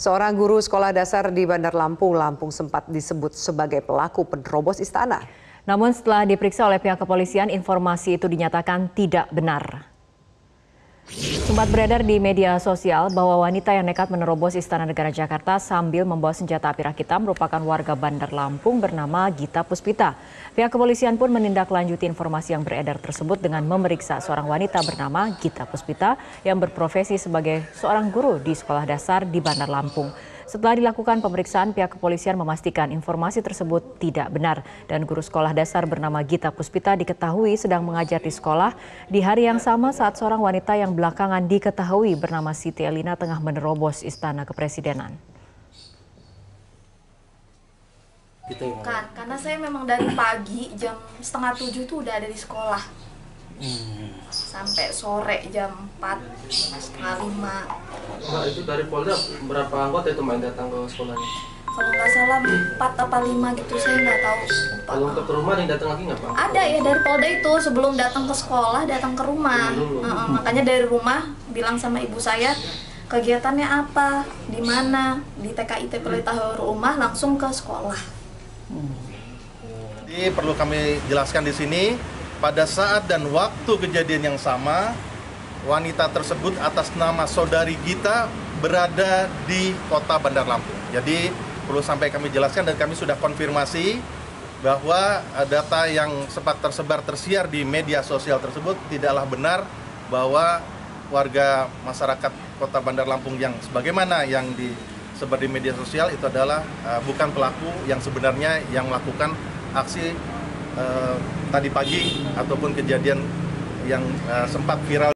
Seorang guru sekolah dasar di Bandar Lampung, Lampung sempat disebut sebagai pelaku penerobos istana. Namun setelah diperiksa oleh pihak kepolisian, informasi itu dinyatakan tidak benar. Sempat beredar di media sosial bahwa wanita yang nekat menerobos Istana Negara Jakarta sambil membawa senjata api rakitan merupakan warga Bandar Lampung bernama Gita Puspita. Pihak kepolisian pun menindaklanjuti informasi yang beredar tersebut dengan memeriksa seorang wanita bernama Gita Puspita yang berprofesi sebagai seorang guru di sekolah dasar di Bandar Lampung. Setelah dilakukan pemeriksaan, pihak kepolisian memastikan informasi tersebut tidak benar dan guru sekolah dasar bernama Gita Puspita diketahui sedang mengajar di sekolah di hari yang sama saat seorang wanita yang belakangan diketahui bernama Siti Elina tengah menerobos Istana Kepresidenan. Karena saya memang dari pagi jam 6:30 tuh udah ada di sekolah. Sampai sore jam 4:30. Nah, itu dari Polda berapa anggota itu main datang ke sekolahnya? Kalau nggak salah 4 apa 5 gitu, saya nggak tahu. Kalau untuk ke rumah yang datang lagi nggak Pak? Ada ya dari Polda itu, sebelum datang ke sekolah datang ke rumah. Makanya dari rumah bilang sama ibu saya kegiatannya apa, di mana, di TKIT Pelita Harum langsung ke sekolah. Jadi perlu kami jelaskan di sini. Pada saat dan waktu kejadian yang sama, wanita tersebut atas nama saudari Gita berada di kota Bandar Lampung. Jadi perlu sampai kami jelaskan dan kami sudah konfirmasi bahwa data yang sempat tersiar di media sosial tersebut tidaklah benar, bahwa warga masyarakat kota Bandar Lampung yang sebagaimana yang disebar di media sosial itu adalah bukan pelaku yang sebenarnya yang melakukan aksi tadi pagi ataupun kejadian yang sempat viral.